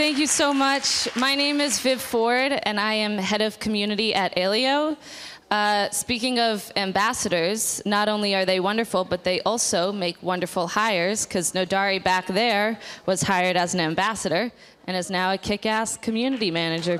Thank you so much. My name is Viv Ford, and I am head of community at Aleo. Speaking of ambassadors, not only are they wonderful, but they also make wonderful hires, because Nodari back there was hired as an ambassador and is now a kick-ass community manager.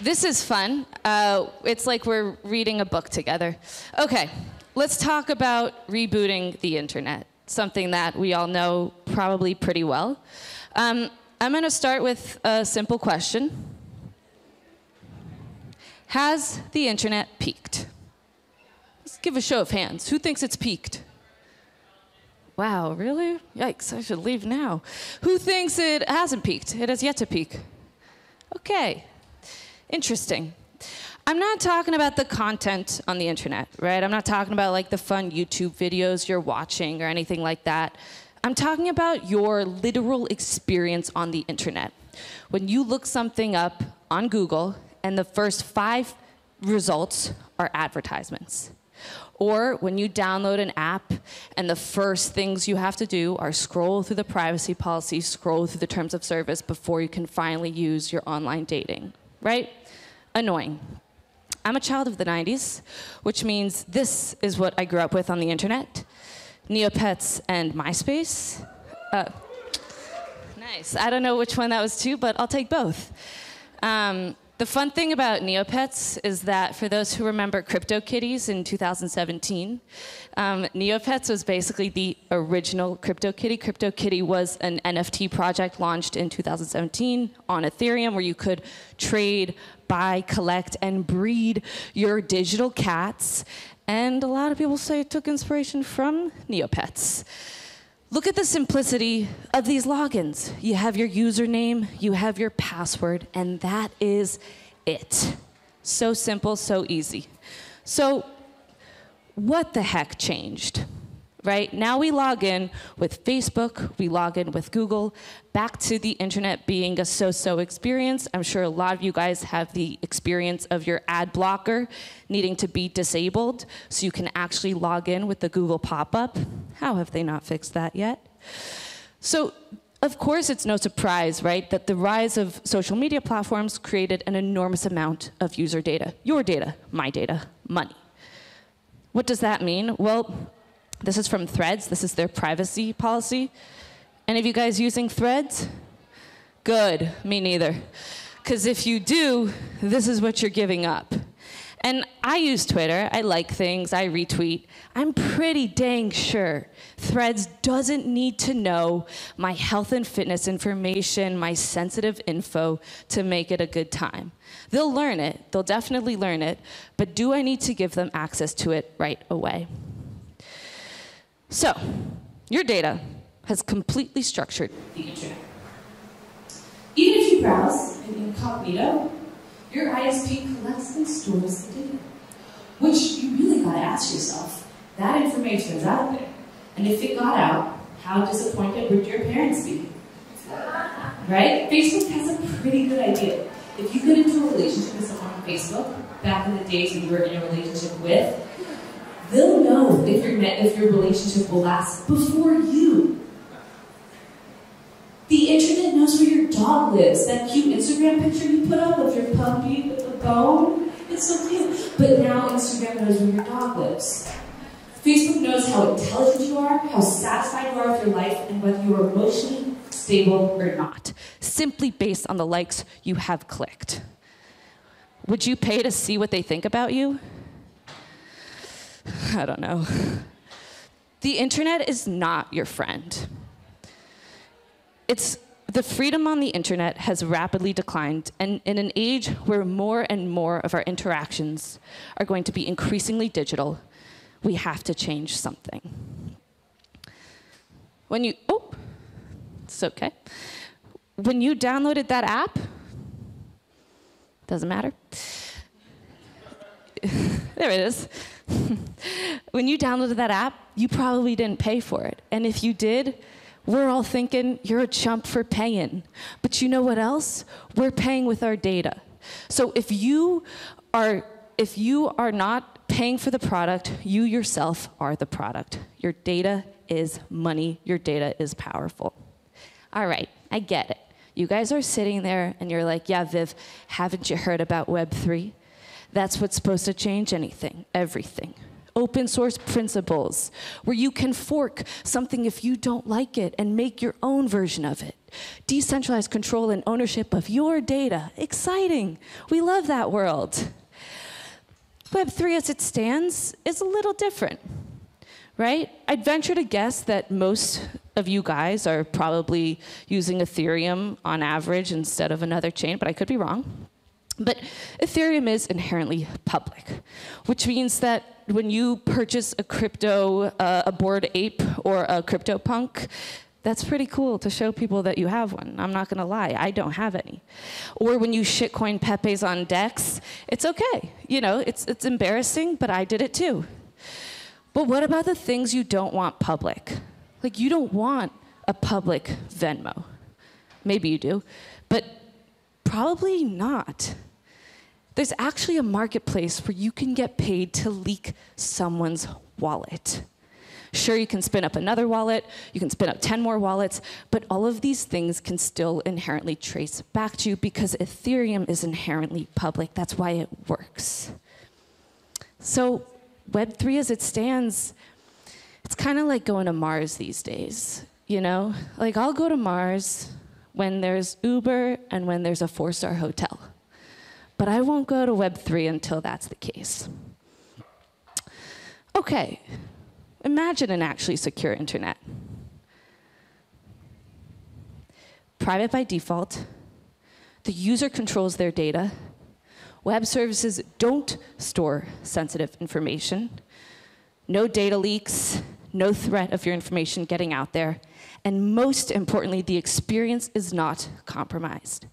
This is fun. It's like we're reading a book together. Okay, let's talk about rebooting the internet, something that we all know probably pretty well. I'm going to start with a simple question. Has the internet peaked? Let's give a show of hands. Who thinks it's peaked? Wow, really? Yikes, I should leave now. Who thinks it hasn't peaked? It has yet to peak. Okay, interesting. I'm not talking about the content on the internet, right? I'm not talking about like the fun YouTube videos you're watching or anything like that. I'm talking about your literal experience on the internet. When you look something up on Google, and the first 5 results are advertisements. Or when you download an app and the first things you have to do are scroll through the privacy policy, scroll through the terms of service before you can finally use your online dating, right? Annoying. I'm a child of the 90s, which means this is what I grew up with on the internet. Neopets and MySpace. Nice, I don't know which one that was to, but I'll take both. The fun thing about Neopets is that, for those who remember CryptoKitties in 2017, Neopets was basically the original CryptoKitty. CryptoKitty was an NFT project launched in 2017 on Ethereum, where you could trade, buy, collect, and breed your digital cats. And a lot of people say it took inspiration from Neopets. Look at the simplicity of these logins. You have your username, you have your password, and that is it. So simple, so easy. So what the heck changed, right? Now we log in with Facebook, we log in with Google. Back to the internet being a so-so experience. I'm sure a lot of you guys have the experience of your ad blocker needing to be disabled so you can actually log in with the Google pop-up. How have they not fixed that yet? So, of course, it's no surprise, right, that the rise of social media platforms created an enormous amount of user data. Your data, my data, money. What does that mean? Well, this is from Threads. This is their privacy policy. Any of you guys using Threads? Good, me neither. Because if you do, this is what you're giving up. And I use Twitter, I like things, I retweet. I'm pretty dang sure Threads doesn't need to know my health and fitness information, my sensitive info to make it a good time. They'll learn it, they'll definitely learn it, but do I need to give them access to it right away? So, your data has completely structured the internet. Even if you browse in incognito, your ISP collects and stores the data, which you really gotta ask yourself, that information is out there. And if it got out, how disappointed would your parents be? Right? Facebook has a pretty good idea. If you get into a relationship with someone on Facebook, back in the days when you were in a relationship with, they'll know if your relationship will last before you. The internet knows where your dog lives. That cute Instagram picture you put up of your puppy with the bone, it's so cute. But now Instagram knows where your dog lives. Facebook knows how intelligent you are, how satisfied you are with your life, and whether you are emotionally stable or not, simply based on the likes you have clicked. Would you pay to see what they think about you? I don't know. The internet is not your friend. The freedom on the internet has rapidly declined, and in an age where more and more of our interactions are going to be increasingly digital, we have to change something. When you downloaded that app, doesn't matter. There it is. When you downloaded that app, you probably didn't pay for it. And if you did, we're all thinking you're a chump for paying. But you know what else? We're paying with our data. So if you are not paying for the product, you yourself are the product. Your data is money. Your data is powerful. all right, I get it. You guys are sitting there and you're like, yeah, Viv, haven't you heard about Web3? That's what's supposed to change anything, everything. Open source principles, where you can fork something if you don't like it and make your own version of it. Decentralized control and ownership of your data. Exciting. We love that world. Web3 as it stands is a little different, right? I'd venture to guess that most of you guys are probably using Ethereum on average instead of another chain, but I could be wrong. But Ethereum is inherently public, which means that when you purchase a crypto, a Bored Ape or a CryptoPunk, that's pretty cool to show people that you have one. I'm not going to lie. I don't have any. Or when you shitcoin Pepe's on Dex, it's okay. You know, it's embarrassing, but I did it too. But what about the things you don't want public? Like, you don't want a public Venmo. Maybe you do, but probably not. There's actually a marketplace where you can get paid to leak someone's wallet. Sure, you can spin up another wallet, you can spin up 10 more wallets, but all of these things can still inherently trace back to you because Ethereum is inherently public. That's why it works. So Web3 as it stands, it's kind of like going to Mars these days, you know? Like, I'll go to Mars when there's Uber and when there's a 4-star hotel. But I won't go to Web3 until that's the case. Okay, imagine an actually secure internet. Private by default, the user controls their data, web services don't store sensitive information, no data leaks, no threat of your information getting out there, and most importantly, the experience is not compromised.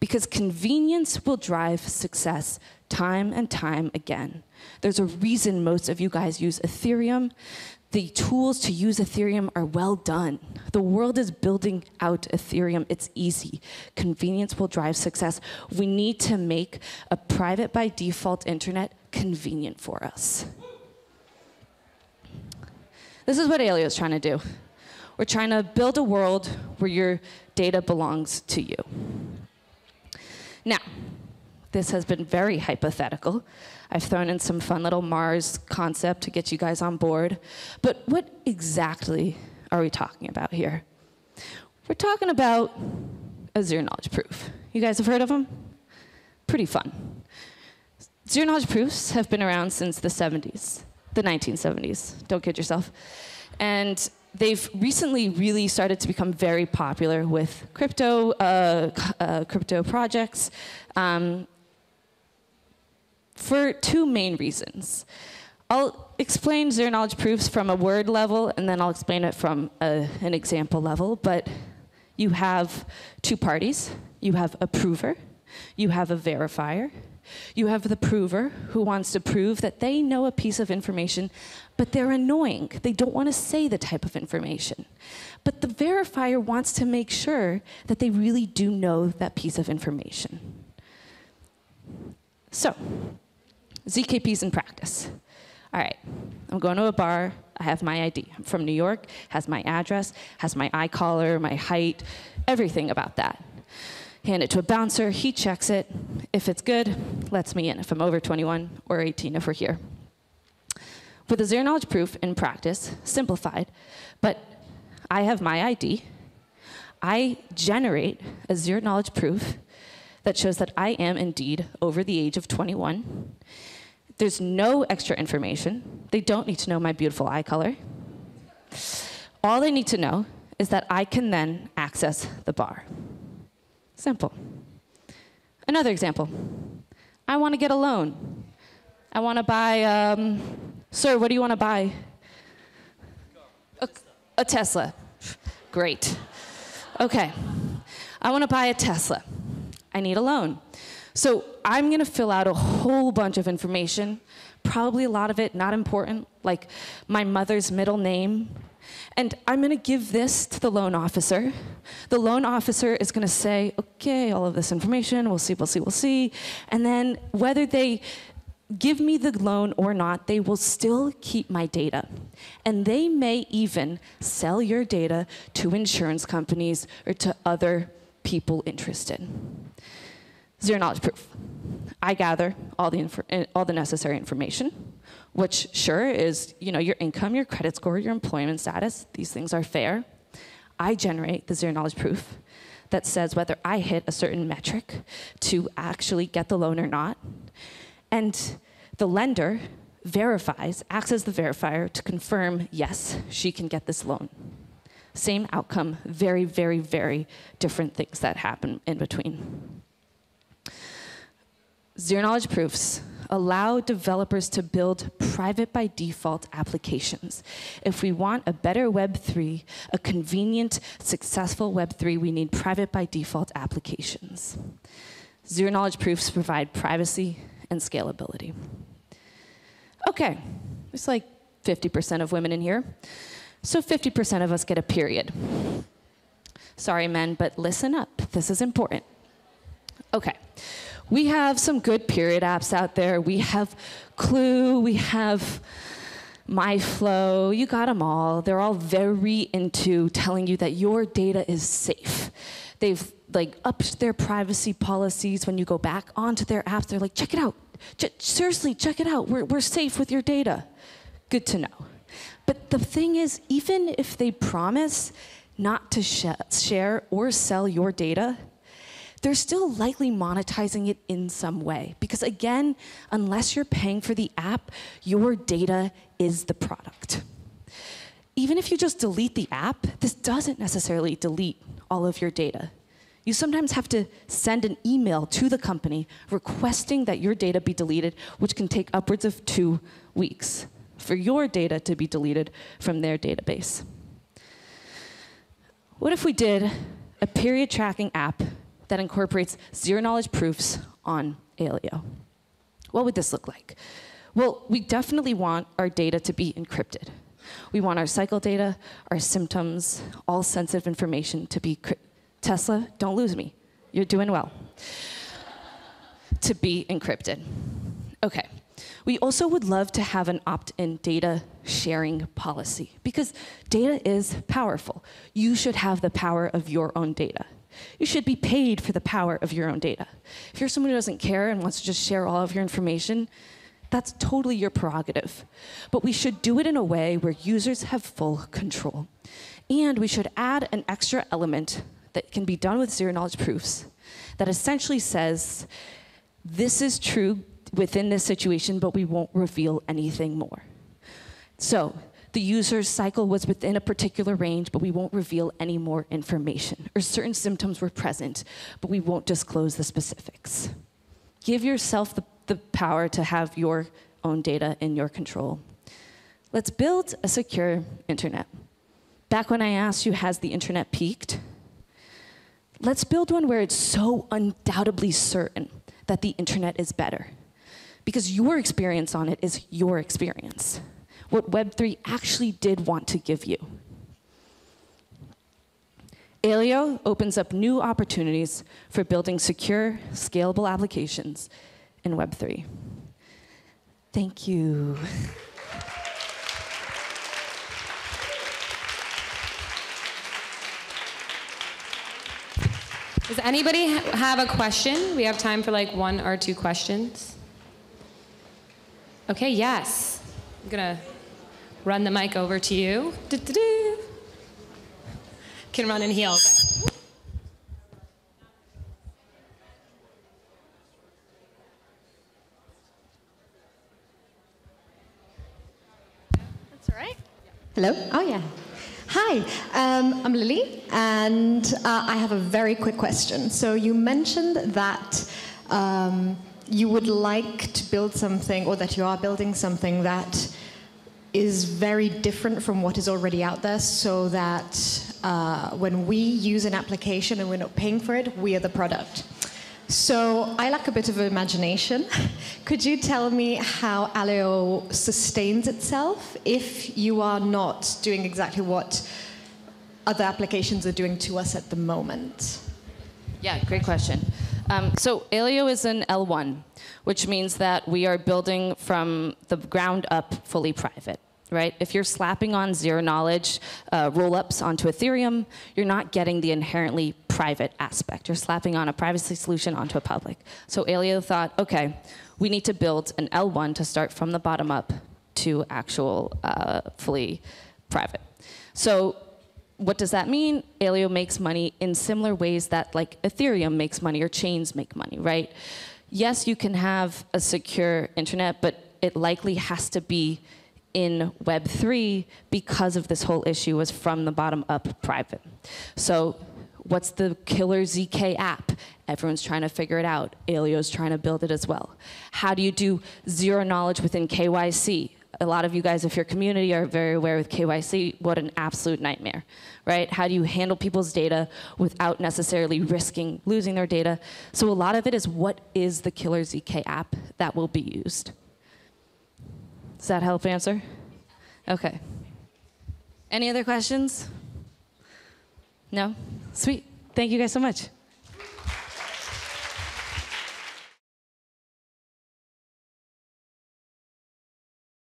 Because convenience will drive success time and time again. There's a reason most of you guys use Ethereum. The tools to use Ethereum are well done. The world is building out Ethereum. It's easy. Convenience will drive success. We need to make a private by default internet convenient for us. This is what Aleo is trying to do. We're trying to build a world where your data belongs to you. Now, this has been very hypothetical. I've thrown in some fun little Mars concept to get you guys on board. But what exactly are we talking about here? We're talking about a zero knowledge proof. You guys have heard of them? Pretty fun. Zero knowledge proofs have been around since the 70s, the 1970s. Don't kid yourself. And they've recently really started to become very popular with crypto, crypto projects for two main reasons. I'll explain zero knowledge proofs from a word level, and then I'll explain it from an example level. But you have two parties. You have a prover. You have a verifier. You have the prover, who wants to prove that they know a piece of information, but they're annoying. They don't want to say the type of information. But the verifier wants to make sure that they really do know that piece of information. So, ZKPs in practice. All right, I'm going to a bar. I have my ID. I'm from New York, has my address, has my eye collar, my height, everything about that. Hand it to a bouncer, he checks it. If it's good, lets me in if I'm over 21 or 18 if we're here. With a zero knowledge proof in practice, simplified, but I have my ID. I generate a zero knowledge proof that shows that I am indeed over the age of 21. There's no extra information. They don't need to know my beautiful eye color. All they need to know is that I can then access the bar. Simple. Another example. I want to get a loan. I want to buy, sir, what do you want to buy? A Tesla. Great. OK. I want to buy a Tesla. I need a loan. So I'm going to fill out a whole bunch of information, probably a lot of it not important, like my mother's middle name. And I'm going to give this to the loan officer. The loan officer is going to say, OK, all of this information, we'll see, we'll see, we'll see. And then whether they give me the loan or not, they will still keep my data. And they may even sell your data to insurance companies or to other people interested. Zero knowledge proof. I gather all the necessary information, which sure is, you know, your income, your credit score, your employment status. These things are fair. I generate the zero knowledge proof that says whether I hit a certain metric to actually get the loan or not. And the lender verifies, acts as the verifier to confirm, yes, she can get this loan. Same outcome, very, very, very different things that happen in between. Zero knowledge proofs allow developers to build private by default applications. If we want a better Web3, a convenient, successful Web3, we need private by default applications. Zero knowledge proofs provide privacy and scalability. Okay, there's like 50% of women in here. So 50% of us get a period. Sorry, men, but listen up. This is important. Okay. We have some good period apps out there. We have Clue, we have MyFlow, you got them all. They're all very into telling you that your data is safe. They've like upped their privacy policies. When you go back onto their apps, they're like, check it out. Seriously, check it out. We're safe with your data. Good to know. But the thing is, even if they promise not to share or sell your data, they're still likely monetizing it in some way. Because again, unless you're paying for the app, your data is the product. Even if you just delete the app, this doesn't necessarily delete all of your data. You sometimes have to send an email to the company requesting that your data be deleted, which can take upwards of 2 weeks for your data to be deleted from their database. What if we did a period tracking app that incorporates zero knowledge proofs on Aleo? What would this look like? Well, we definitely want our data to be encrypted. We want our cycle data, our symptoms, all sensitive information to be Tesla, don't lose me. You're doing well. To be encrypted. Okay. We also would love to have an opt-in data sharing policy, because data is powerful. You should have the power of your own data. You should be paid for the power of your own data. If you're someone who doesn't care and wants to just share all of your information, that's totally your prerogative. But we should do it in a way where users have full control. And we should add an extra element that can be done with zero knowledge proofs that essentially says, this is true within this situation, but we won't reveal anything more. So the user's cycle was within a particular range, but we won't reveal any more information. Or certain symptoms were present, but we won't disclose the specifics. Give yourself the power to have your own data in your control. Let's build a secure internet. Back when I asked you, has the internet peaked? Let's build one where it's so undoubtedly certain that the internet is better. Because your experience on it is your experience. What Web3 actually did want to give you. Aleo opens up new opportunities for building secure, scalable applications in Web3. Thank you. Does anybody have a question? We have time for like 1 or 2 questions. Okay, yes. I'm gonna run the mic over to you. Can run in heels. That's all right. Hello? Oh, yeah. Hi, I'm Lily, and I have a very quick question. So you mentioned that you would like to build something, or that you are building something that is very different from what is already out there, so that when we use an application and we're not paying for it, we are the product. So I lack a bit of imagination. Could you tell me how Aleo sustains itself if you are not doing exactly what other applications are doing to us at the moment? Yeah, great question. So Aleo is an L1, which means that we are building from the ground up fully private. Right? If you're slapping on zero-knowledge roll-ups onto Ethereum, you're not getting the inherently private aspect. You're slapping on a privacy solution onto a public. So Aleo thought, okay, we need to build an L1 to start from the bottom up to actual fully private. So what does that mean? Aleo makes money in similar ways that like Ethereum makes money or chains make money, right? Yes, you can have a secure internet, but it likely has to be in Web3 because of this whole issue was from the bottom up private. So what's the killer ZK app? Everyone's trying to figure it out. Aleo's trying to build it as well. How do you do zero knowledge within KYC? A lot of you guys, if your community are very aware with KYC, what an absolute nightmare, right? How do you handle people's data without necessarily risking losing their data? So a lot of it is what is the killer ZK app that will be used? Does that help answer? Okay. Any other questions? No? Sweet. Thank you guys so much.